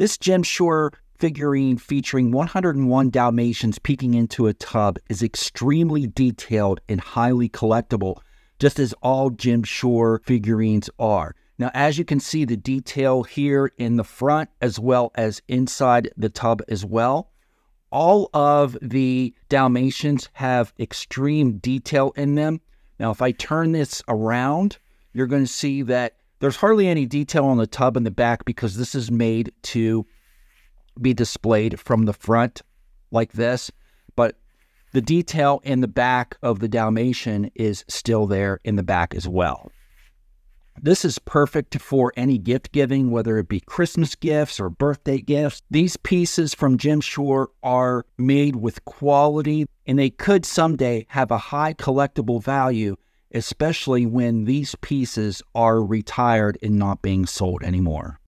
This Jim Shore figurine featuring 101 Dalmatians peeking into a tub is extremely detailed and highly collectible, just as all Jim Shore figurines are. Now, as you can see, the detail here in the front as well as inside the tub as well. All of the Dalmatians have extreme detail in them. Now, if I turn this around, you're going to see that there's hardly any detail on the tub in the back because this is made to be displayed from the front like this. But the detail in the back of the Dalmatian is still there in the back as well. This is perfect for any gift giving, whether it be Christmas gifts or birthday gifts. These pieces from Jim Shore are made with quality, and they could someday have a high collectible value, especially when these pieces are retired and not being sold anymore.